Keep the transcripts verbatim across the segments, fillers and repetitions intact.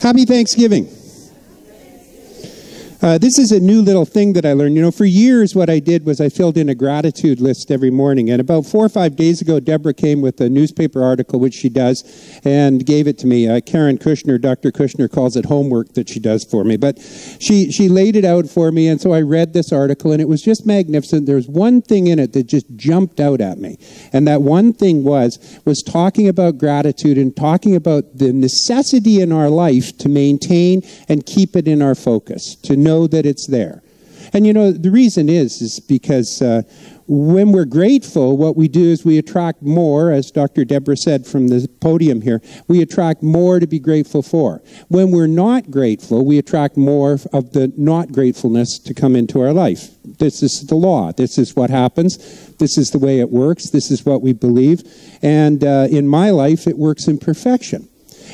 Happy Thanksgiving. Uh, this is a new little thing that I learned. You know, for years what I did was I filled in a gratitude list every morning. And about four or five days ago, Deborah came with a newspaper article, which she does, and gave it to me. Uh, Karen Kushner, Doctor Kushner, calls it homework that she does for me. But she, she laid it out for me, and so I read this article, and it was just magnificent. There was one thing in it that just jumped out at me. And that one thing was, was talking about gratitude and talking about the necessity in our life to maintain and keep it in our focus, to know Know that it's there. And you know, the reason is is because uh, when we're grateful, what we do is we attract more, as Doctor Deborah said from the podium here, we attract more to be grateful for. When we're not grateful, we attract more of the not gratefulness to come into our life. This is the law. This is what happens. This is the way it works. This is what we believe. And uh, in my life, it works in perfection.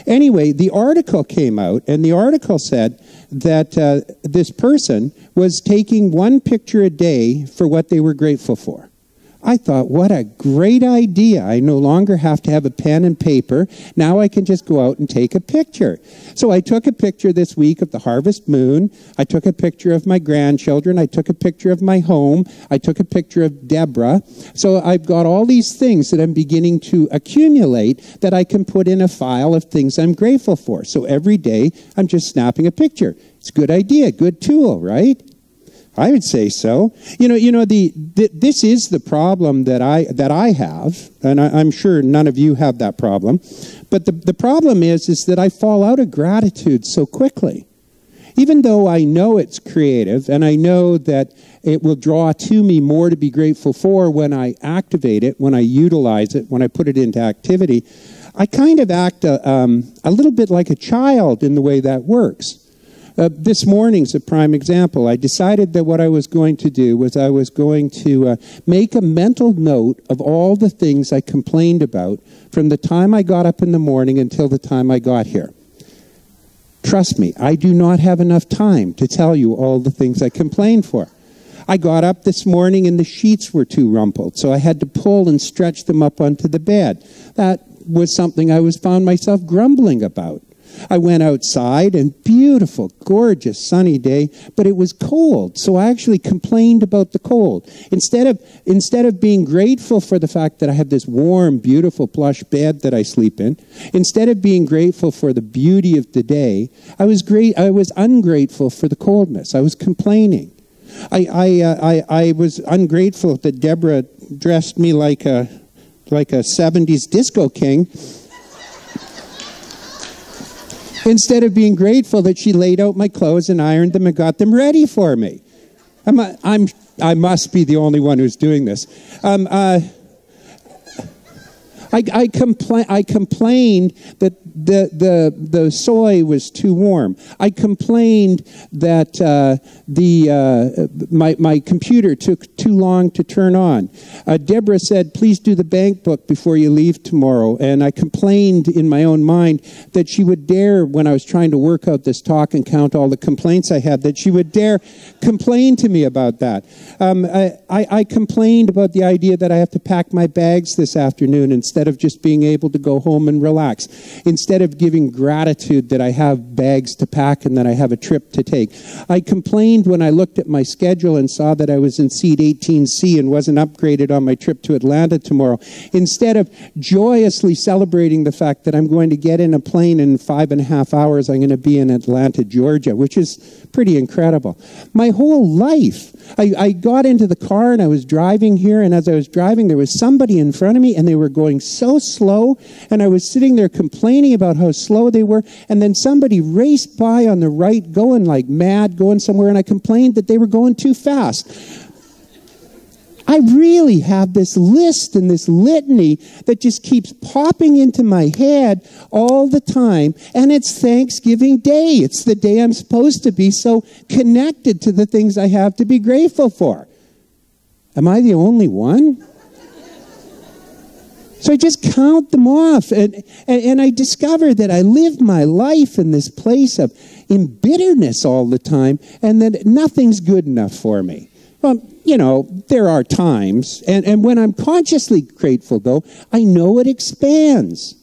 Anyway, the article came out, and the article said that uh, this person was taking one picture a day for what they were grateful for. I thought, what a great idea. I no longer have to have a pen and paper. Now I can just go out and take a picture. So I took a picture this week of the harvest moon. I took a picture of my grandchildren. I took a picture of my home. I took a picture of Deborah. So I've got all these things that I'm beginning to accumulate that I can put in a file of things I'm grateful for. So every day I'm just snapping a picture. It's a good idea, good tool, right? I would say so. You know, you know, the, the this is the problem that I that I have, and I, I'm sure none of you have that problem. But the the problem is is that I fall out of gratitude so quickly, even though I know it's creative, and I know that it will draw to me more to be grateful for when I activate it, when I utilize it, when I put it into activity. I kind of act a, um, a little bit like a child in the way that works. Uh, this morning's a prime example. I decided that what I was going to do was I was going to uh, make a mental note of all the things I complained about from the time I got up in the morning until the time I got here. Trust me, I do not have enough time to tell you all the things I complained for. I got up this morning and the sheets were too rumpled, so I had to pull and stretch them up onto the bed. That was something I was found myself grumbling about. I went outside, and beautiful, gorgeous, sunny day, but it was cold, so I actually complained about the cold. Instead of, instead of being grateful for the fact that I have this warm, beautiful, plush bed that I sleep in, instead of being grateful for the beauty of the day, I was, great, I was ungrateful for the coldness. I was complaining. I, I, uh, I, I was ungrateful that Deborah dressed me like a, like a seventies disco king, instead of being grateful that she laid out my clothes and ironed them and got them ready for me. I'm, I'm, I must be the only one who's doing this. Um, uh, I, I, compla- I complained that the, the, the soy was too warm. I complained that uh, the, uh, my, my computer took too long to turn on. Uh, Deborah said, please do the bank book before you leave tomorrow. And I complained in my own mind that she would dare, when I was trying to work out this talk and count all the complaints I had, that she would dare complain to me about that. Um, I, I, I complained about the idea that I have to pack my bags this afternoon instead Instead of just being able to go home and relax, instead of giving gratitude that I have bags to pack and that I have a trip to take. I complained when I looked at my schedule and saw that I was in seat eighteen C and wasn't upgraded on my trip to Atlanta tomorrow. Instead of joyously celebrating the fact that I'm going to get in a plane in five and a half hours, I'm going to be in Atlanta, Georgia, which is pretty incredible. My whole life, I, I got into the car and I was driving here, and as I was driving, there was somebody in front of me and they were going so slow, and I was sitting there complaining about how slow they were, and then somebody raced by on the right going like mad, going somewhere, and I complained that they were going too fast. I really have this list and this litany that just keeps popping into my head all the time, and it's Thanksgiving Day. It's the day I'm supposed to be so connected to the things I have to be grateful for. Am I the only one? So I just count them off, and, and, and I discover that I live my life in this place of in bitterness all the time, and that nothing's good enough for me. Well, you know, there are times, and, and when I'm consciously grateful, though, I know it expands.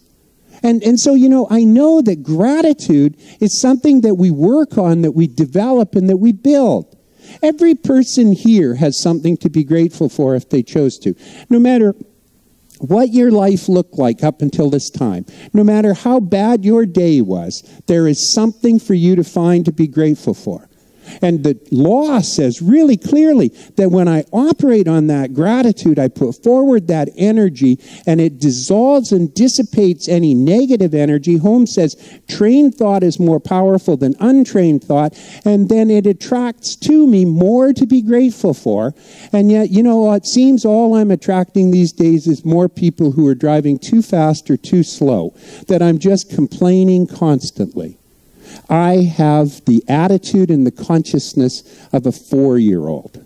And, and so, you know, I know that gratitude is something that we work on, that we develop, and that we build. Every person here has something to be grateful for if they chose to. No matter what your life looked like up until this time, no matter how bad your day was, there is something for you to find to be grateful for. And the law says really clearly that when I operate on that gratitude, I put forward that energy and it dissolves and dissipates any negative energy. Holmes says trained thought is more powerful than untrained thought, and then it attracts to me more to be grateful for. And yet, you know, it seems all I'm attracting these days is more people who are driving too fast or too slow, that I'm just complaining constantly. I have the attitude and the consciousness of a four-year-old.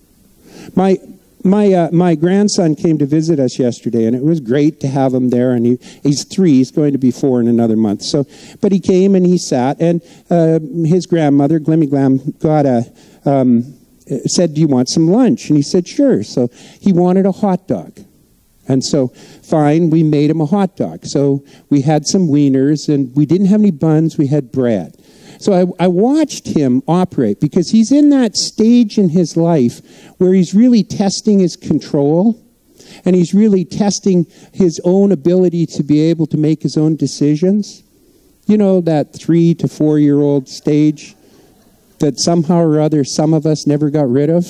My, my, uh, my grandson came to visit us yesterday, and it was great to have him there. And he, he's three. He's going to be four in another month. So, but he came and he sat, and uh, his grandmother, Glimmy Glam, got a, um, said, do you want some lunch? And he said, sure. So he wanted a hot dog. And so, fine, we made him a hot dog. So we had some wieners, and we didn't have any buns. We had bread. So I, I watched him operate, because he's in that stage in his life where he's really testing his control, and he's really testing his own ability to be able to make his own decisions. You know, that three to four-year-old stage that somehow or other some of us never got rid of.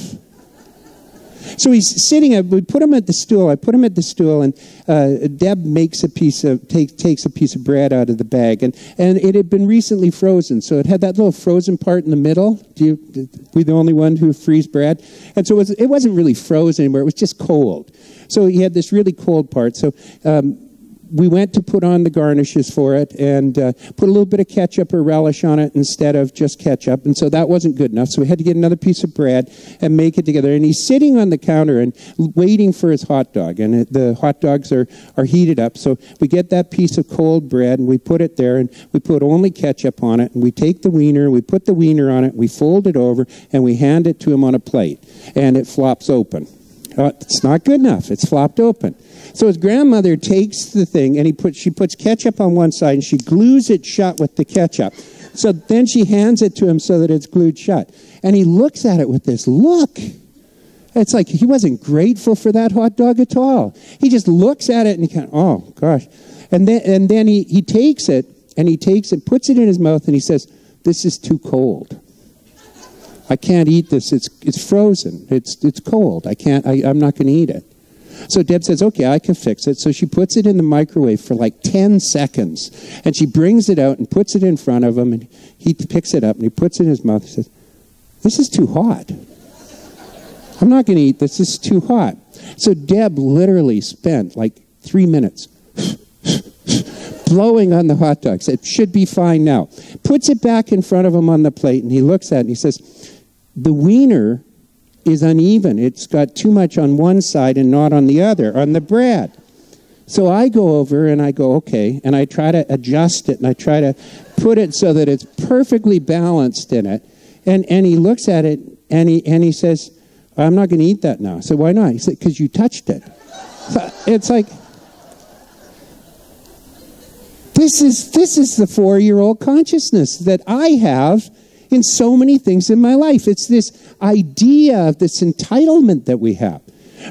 So he's sitting, we put him at the stool, I put him at the stool, and uh, Deb makes a piece of, take, takes a piece of bread out of the bag, and, and it had been recently frozen, so it had that little frozen part in the middle. Do you, we the only one who freeze bread? And so it, was, it wasn't really frozen anymore, it was just cold. So he had this really cold part, so um, we went to put on the garnishes for it, and uh, put a little bit of ketchup or relish on it instead of just ketchup. And so that wasn't good enough. So we had to get another piece of bread and make it together. And he's sitting on the counter and waiting for his hot dog. And it, the hot dogs are, are heated up. So we get that piece of cold bread and we put it there, and we put only ketchup on it. And we take the wiener, we put the wiener on it, we fold it over, and we hand it to him on a plate. And it flops open. Uh, it's not good enough. It's flopped open. So his grandmother takes the thing, and he put, she puts ketchup on one side, and she glues it shut with the ketchup. So then she hands it to him so that it's glued shut. And he looks at it with this look. It's like he wasn't grateful for that hot dog at all. He just looks at it, and he kind of, oh, gosh. And then, and then he, he takes it, and he takes it, puts it in his mouth, and he says, this is too cold. I can't eat this. It's, it's frozen. It's, it's cold. I can't, I, I'm not going to eat it. So Deb says, okay, I can fix it. So she puts it in the microwave for like ten seconds. And she brings it out and puts it in front of him. And he picks it up and he puts it in his mouth. He says, this is too hot. I'm not going to eat this. This is too hot. So Deb literally spent like three minutes blowing on the hot dog. Said, it should be fine now. Puts it back in front of him on the plate. And he looks at it and he says, the wiener is uneven. It's got too much on one side and not on the other, on the bread. So I go over and I go, okay, and I try to adjust it and I try to put it so that it's perfectly balanced in it. And, and he looks at it and he, and he says, I'm not going to eat that now. I said, why not? He said, because you touched it. So it's like, this is, this is the four-year-old consciousness that I have in so many things in my life. It's this idea of this entitlement that we have.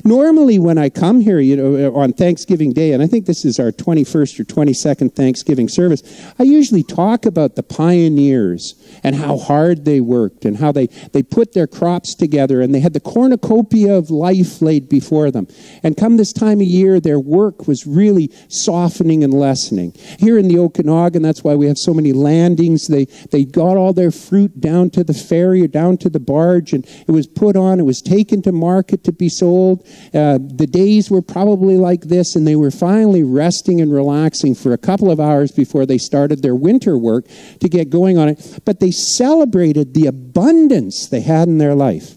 Normally when I come here, you know, on Thanksgiving Day, and I think this is our twenty-first or twenty-second Thanksgiving service, I usually talk about the pioneers and how hard they worked and how they, they put their crops together and they had the cornucopia of life laid before them. And come this time of year, their work was really softening and lessening. Here in the Okanagan, that's why we have so many landings. They, they got all their fruit down to the ferry or down to the barge, and it was put on, it was taken to market to be sold. Uh, the days were probably like this, and they were finally resting and relaxing for a couple of hours before they started their winter work to get going on it. But they celebrated the abundance they had in their life.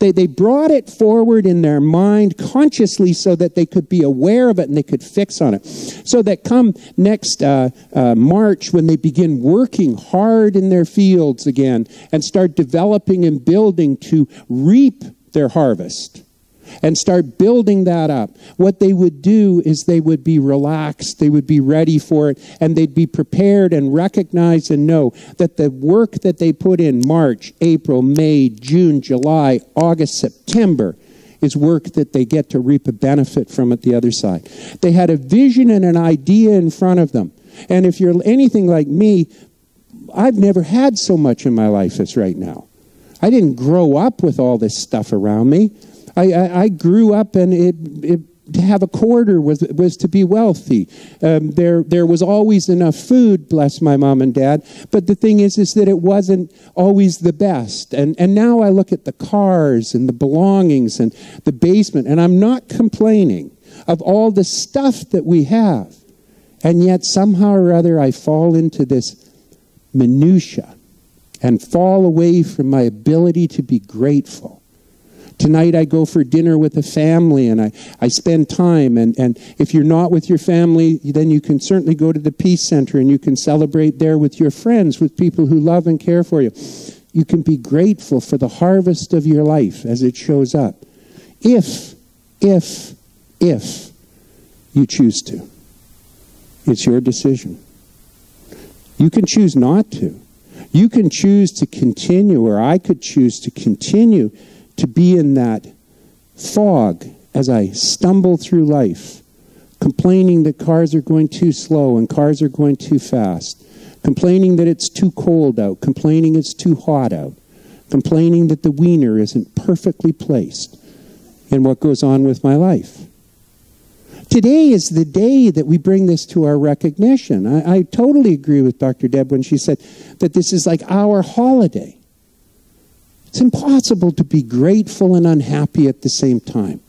They, they brought it forward in their mind consciously so that they could be aware of it and they could fix on it. So that come next uh, uh, March, when they begin working hard in their fields again and start developing and building to reap their harvest, and start building that up, what they would do is they would be relaxed, they would be ready for it, and they'd be prepared and recognize and know that the work that they put in March, April, May, June, July, August, September is work that they get to reap a benefit from at the other side. They had a vision and an idea in front of them. And if you're anything like me, I've never had so much in my life as right now. I didn't grow up with all this stuff around me. I, I, I grew up and it, it, to have a quarter was, was to be wealthy. Um, there, there was always enough food, bless my mom and dad. But the thing is, is that it wasn't always the best. And, and now I look at the cars and the belongings and the basement, and I'm not complaining of all the stuff that we have. And yet somehow or other, I fall into this minutia and fall away from my ability to be grateful. Tonight I go for dinner with a family and I, I spend time. And, and if you're not with your family, then you can certainly go to the Peace Center and you can celebrate there with your friends, with people who love and care for you. You can be grateful for the harvest of your life as it shows up. If, if, if you choose to. It's your decision. You can choose not to. You can choose to continue, or I could choose to continue to be in that fog as I stumble through life, complaining that cars are going too slow and cars are going too fast, complaining that it's too cold out, complaining it's too hot out, complaining that the wiener isn't perfectly placed in what goes on with my life. Today is the day that we bring this to our recognition. I, I totally agree with Doctor Deb when she said that this is like our holiday. It's impossible to be grateful and unhappy at the same time.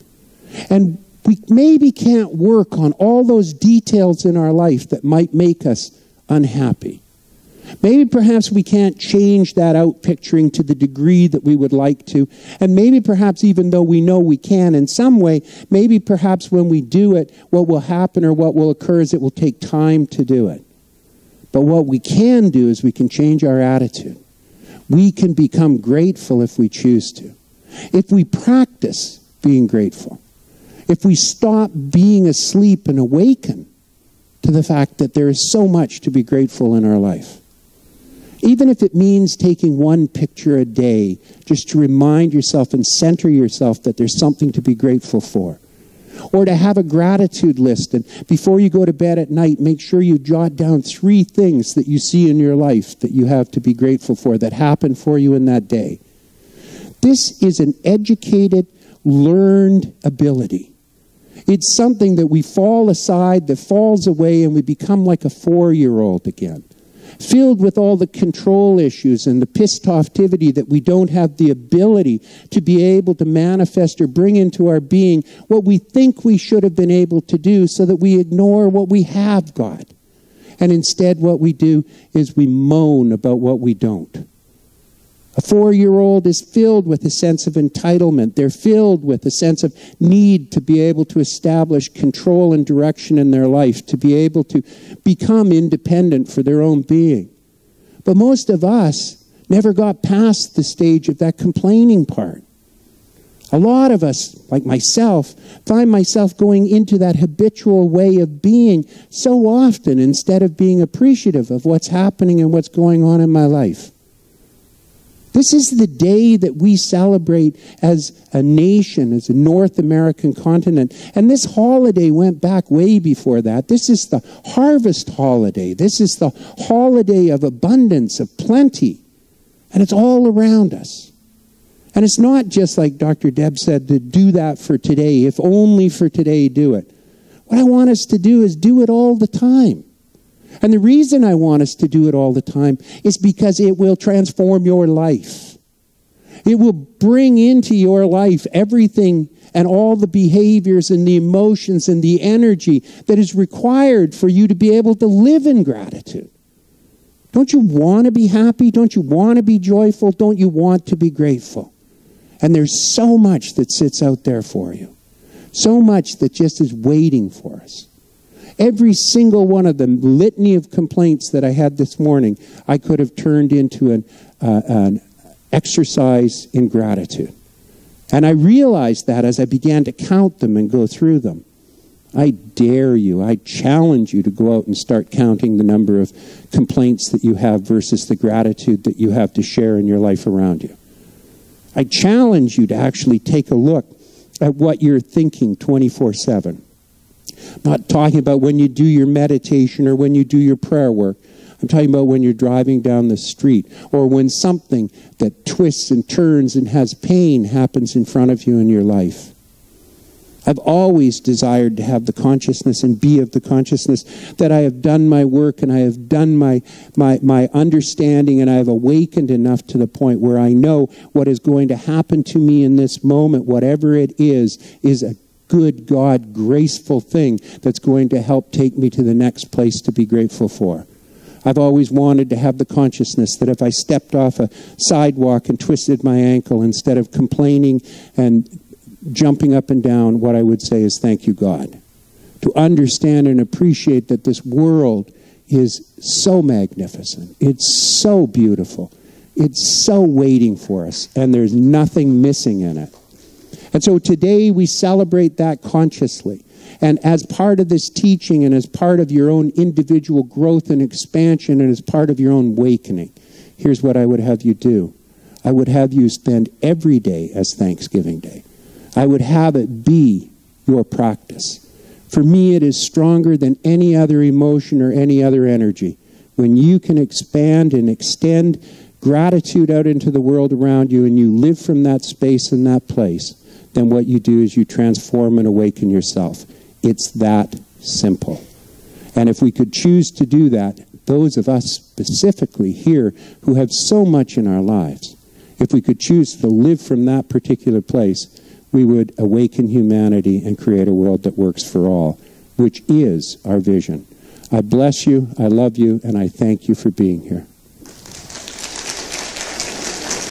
And we maybe can't work on all those details in our life that might make us unhappy. Maybe perhaps we can't change that out picturing to the degree that we would like to. And maybe perhaps even though we know we can in some way, maybe perhaps when we do it, what will happen or what will occur is it will take time to do it. But what we can do is we can change our attitude. We can become grateful if we choose to. If we practice being grateful. If we stop being asleep and awaken to the fact that there is so much to be grateful in our life. Even if it means taking one picture a day, just to remind yourself and center yourself that there's something to be grateful for. Or to have a gratitude list, and before you go to bed at night, make sure you jot down three things that you see in your life that you have to be grateful for, that happened for you in that day. This is an educated, learned ability. It's something that we fall aside, that falls away, and we become like a four-year-old again. Filled with all the control issues and the pissed offtivity that we don't have the ability to be able to manifest or bring into our being what we think we should have been able to do, so that we ignore what we have got. And instead what we do is we moan about what we don't. A four-year-old is filled with a sense of entitlement. They're filled with a sense of need to be able to establish control and direction in their life, to be able to become independent for their own being. But most of us never got past the stage of that complaining part. A lot of us, like myself, find myself going into that habitual way of being so often instead of being appreciative of what's happening and what's going on in my life. This is the day that we celebrate as a nation, as a North American continent. And this holiday went back way before that. This is the harvest holiday. This is the holiday of abundance, of plenty. And it's all around us. And it's not just like Doctor Deb said, to do that for today. If only for today, do it. What I want us to do is do it all the time. And the reason I want us to do it all the time is because it will transform your life. It will bring into your life everything and all the behaviors and the emotions and the energy that is required for you to be able to live in gratitude. Don't you want to be happy? Don't you want to be joyful? Don't you want to be grateful? And there's so much that sits out there for you. So much that just is waiting for us. Every single one of the litany of complaints that I had this morning, I could have turned into an, uh, an exercise in gratitude. And I realized that as I began to count them and go through them. I dare you, I challenge you to go out and start counting the number of complaints that you have versus the gratitude that you have to share in your life around you. I challenge you to actually take a look at what you're thinking twenty-four seven. I'm not talking about when you do your meditation or when you do your prayer work. I'm talking about when you're driving down the street or when something that twists and turns and has pain happens in front of you in your life. I've always desired to have the consciousness and be of the consciousness that I have done my work and I have done my, my, my understanding and I have awakened enough to the point where I know what is going to happen to me in this moment, whatever it is, is a good God, graceful thing that's going to help take me to the next place to be grateful for. I've always wanted to have the consciousness that if I stepped off a sidewalk and twisted my ankle, instead of complaining and jumping up and down, what I would say is thank you, God. To understand and appreciate that this world is so magnificent. It's so beautiful. It's so waiting for us. And there's nothing missing in it. And so today we celebrate that consciously. And as part of this teaching and as part of your own individual growth and expansion and as part of your own awakening, here's what I would have you do. I would have you spend every day as Thanksgiving Day. I would have it be your practice. For me, it is stronger than any other emotion or any other energy. When you can expand and extend gratitude out into the world around you and you live from that space and that place, then what you do is you transform and awaken yourself. It's that simple. And if we could choose to do that, those of us specifically here who have so much in our lives, if we could choose to live from that particular place, we would awaken humanity and create a world that works for all, which is our vision. I bless you, I love you, and I thank you for being here.